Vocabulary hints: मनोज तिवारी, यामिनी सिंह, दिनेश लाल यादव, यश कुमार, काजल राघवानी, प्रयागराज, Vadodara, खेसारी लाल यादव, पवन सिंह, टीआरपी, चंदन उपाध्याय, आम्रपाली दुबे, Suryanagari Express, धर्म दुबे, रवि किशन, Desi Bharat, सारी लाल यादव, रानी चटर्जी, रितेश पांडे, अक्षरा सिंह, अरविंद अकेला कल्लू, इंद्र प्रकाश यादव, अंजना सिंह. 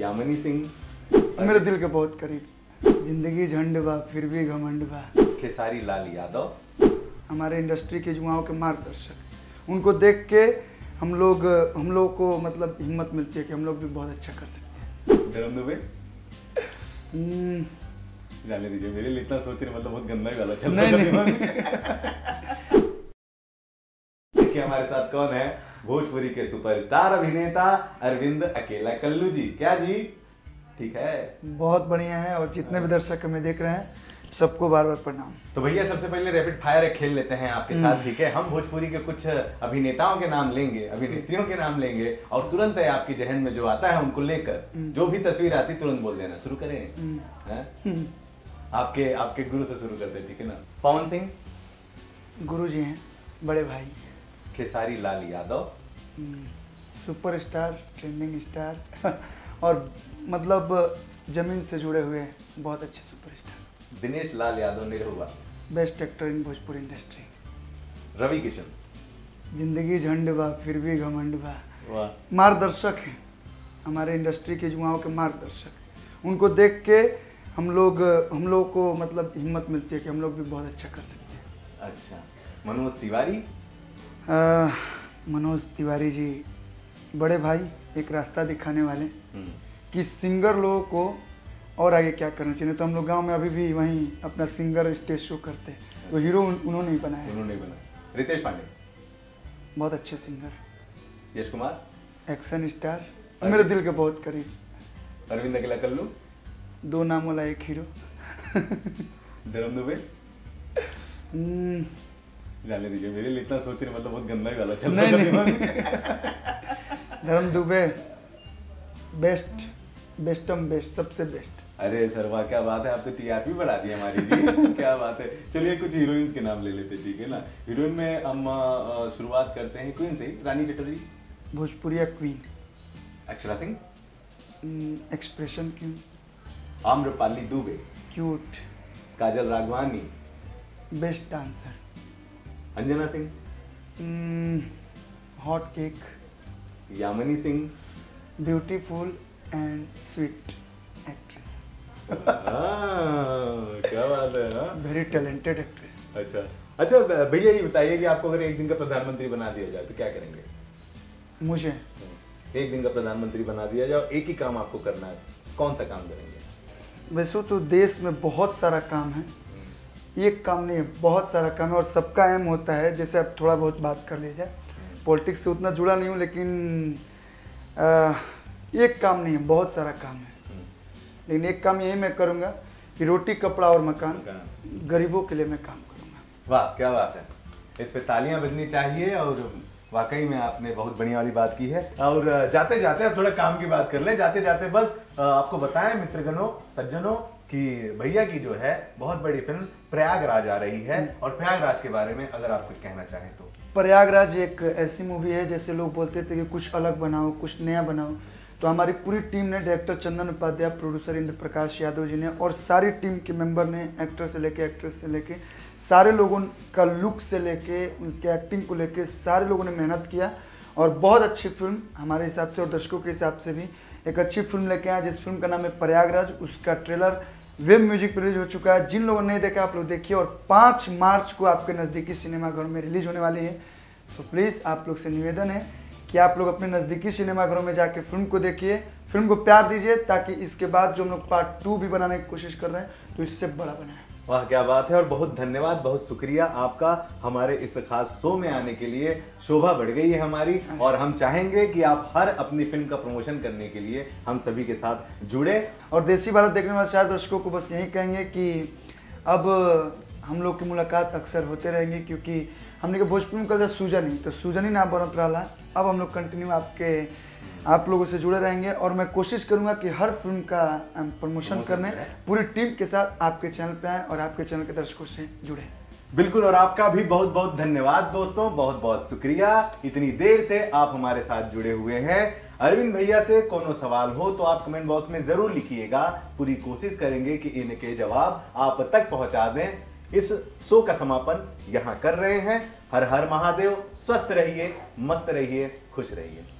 यामिनी सिंह मेरे दिल के बहुत करीब, जिंदगी झंड बा फिर भी घमंड बा के सारी लाल यादव हमारे इंडस्ट्री के युवाओं के मार्गदर्शक। उनको देख के हम लोग को मतलब हिम्मत मिलती है कि हम लोग भी बहुत अच्छा कर सकते हैं। गरम दुबे जाने दीजिए, मेरे लिए इतना सोच रहे मतलब बहुत गंदा ही वाला चल रहा है। देखिए हमारे साथ कौन है, भोजपुरी के सुपरस्टार अभिनेता अरविंद अकेला कल्लू जी। क्या जी ठीक है? बहुत बढ़िया है और जितने भी दर्शक हमें देख रहे हैं सबको बार बार प्रणाम। तो भैया सबसे पहले रैपिड फायर खेल लेते हैं आपके साथ, ठीक है? हम भोजपुरी के कुछ अभिनेताओं के नाम लेंगे, अभिनेत्रियों के नाम लेंगे और तुरंत आपके जहन में जो आता है उनको लेकर जो भी तस्वीर आती तुरंत बोल देना। शुरू करें आपके गुरु से शुरू करते हैं, ठीक है ना? पवन सिंह गुरु जी हैं, बड़े भाई। खेसारी लाल यादव superstar, trending star और मतलब जमीन से जुड़े हुए हैं, बहुत अच्छे superstar. दिनेश लाल यादव Nirahua best actor in Bhojpuri industry. रवि किशन जिंदगी झंड बा फिर भी घमंड बा, मार्गदर्शक हैं हमारे इंडस्ट्री के युवाओं के मार्गदर्शक। उनको देख के हम लोग को मतलब हिम्मत मिलती है कि हम लोग भी बहुत अच्छा कर सकते हैं। अच्छा मनोज तिवारी। मनोज तिवारी जी बड़े भाई, एक रास्ता दिखाने वाले कि सिंगर लोगों को और आगे क्या करना चाहिए। तो हम लोग गांव में अभी भी वहीं अपना सिंगर स्टेज शो करते हैं, वो हीरो उन्होंने ही बनाया। रितेश पांडे बहुत अच्छे singer. यश कुमार action star, मेरे दिल के बहुत करीब। अरविंद अकेला कल्लू दो नाम वाला एक हीरो। धर्म दुबे जाने दीजिए, मेरे लिए इतना सोच रहे मतलब बहुत गंदा ही वाला चल रहा है। धर्म दुबे बेस्ट, बेस्टम बेस्ट, सबसे बेस्ट। अरे सर वाह क्या बात है, आप तो टीआरपी बढ़ा दी हमारी जी। क्या बात है। चलिए कुछ हीरोइंस के नाम ले लेते हैं, ठीक है ना? हीरोइन में हम शुरुआत करते हैं क्वीन से, रानी चटर्जी भोजपुरिया queen. अक्षरा सिंह expression queen. आम्रपाली दुबे cute. काजल राघवानी best dancer. अंजना सिंह hot cake. यामिनी सिंह beautiful and sweet actress. क्या बात है, वेरी टैलेंटेड एक्ट्रेस। अच्छा अच्छा भैया ये बताइए कि आपको अगर एक दिन का प्रधानमंत्री बना दिया जाए तो क्या करेंगे? मुझे एक दिन का प्रधानमंत्री बना दिया जाए, एक ही काम आपको करना है, कौन सा काम करेंगे? वैसे तो देश में बहुत सारा काम है, ये काम नहीं है, बहुत सारा काम है और सबका एम होता है। जैसे आप थोड़ा बहुत बात कर लीजिए, पॉलिटिक्स से उतना जुड़ा नहीं हूँ लेकिन एक काम नहीं है, बहुत सारा काम है। लेकिन एक काम यही मैं करूँगा कि रोटी कपड़ा और मकान गरीबों के लिए मैं काम करूँगा। वाह क्या बात है, इस पर तालियाँ बजनी चाहिए और वाकई में आपने बहुत बढ़िया वाली बात की है। और जाते जाते अब थोड़ा काम की बात कर ले, जाते जाते बस आपको बताएं मित्रगणों सज्जनों कि भैया की जो है बहुत बड़ी फिल्म प्रयागराज आ रही है और प्रयागराज के बारे में अगर आप कुछ कहना चाहें तो। प्रयागराज एक ऐसी मूवी है, जैसे लोग बोलते थे कि कुछ अलग बनाओ कुछ नया बनाओ, तो हमारी पूरी टीम ने, डायरेक्टर चंदन उपाध्याय, प्रोड्यूसर इंद्र प्रकाश यादव जी ने और सारी टीम के मेंबर ने, एक्टर से लेके एक्ट्रेस से लेके सारे लोगों का लुक से लेके उनके एक्टिंग को लेके सारे लोगों ने मेहनत किया और बहुत अच्छी फिल्म हमारे हिसाब से और दर्शकों के हिसाब से भी एक अच्छी फिल्म लेके आए, जिस फिल्म का नाम है प्रयागराज। उसका ट्रेलर वेब म्यूजिक रिलीज हो चुका है, जिन लोगों ने नहीं देखा आप लोग देखिए और 5 मार्च को आपके नज़दीकी सिनेमाघरों में रिलीज होने वाली है। सो प्लीज़ आप लोग से निवेदन है कि आप लोग अपने नज़दीकी सिनेमाघरों में जाके फिल्म को देखिए, फिल्म को प्यार दीजिए ताकि इसके बाद जो हम लोग पार्ट 2 भी बनाने की कोशिश कर रहे हैं तो इससे बड़ा बनाए। वाह क्या बात है और बहुत धन्यवाद, बहुत शुक्रिया आपका हमारे इस खास शो में आने के लिए। शोभा बढ़ गई है हमारी और हम चाहेंगे कि आप हर अपनी फिल्म का प्रमोशन करने के लिए हम सभी के साथ जुड़े। और देसी भारत देखने वाले सारे दर्शकों को बस यही कहेंगे कि अब हम लोग की मुलाकात अक्सर होते रहेंगे क्योंकि हमने के भोजपुरी में कल सूजनी तो सूजनी ना बनत रहा, अब हम लोग कंटिन्यू आपके आप लोगों से जुड़े रहेंगे और मैं कोशिश करूंगा कि हर फिल्म का प्रमोशन करने पूरी टीम के साथ आपके चैनल पे आए और आपके चैनल के दर्शकों से जुड़े। बिल्कुल और आपका भी बहुत बहुत धन्यवाद दोस्तों, बहुत बहुत शुक्रिया इतनी देर से आप हमारे साथ जुड़े हुए हैं। अरविंद भैया से कोनो सवाल हो तो आप कमेंट बॉक्स में जरूर लिखिएगा, पूरी कोशिश करेंगे कि इनके जवाब आप तक पहुंचा दें। इस शो का समापन यहाँ कर रहे हैं। हर हर महादेव, स्वस्थ रहिए, मस्त रहिए, खुश रहिए।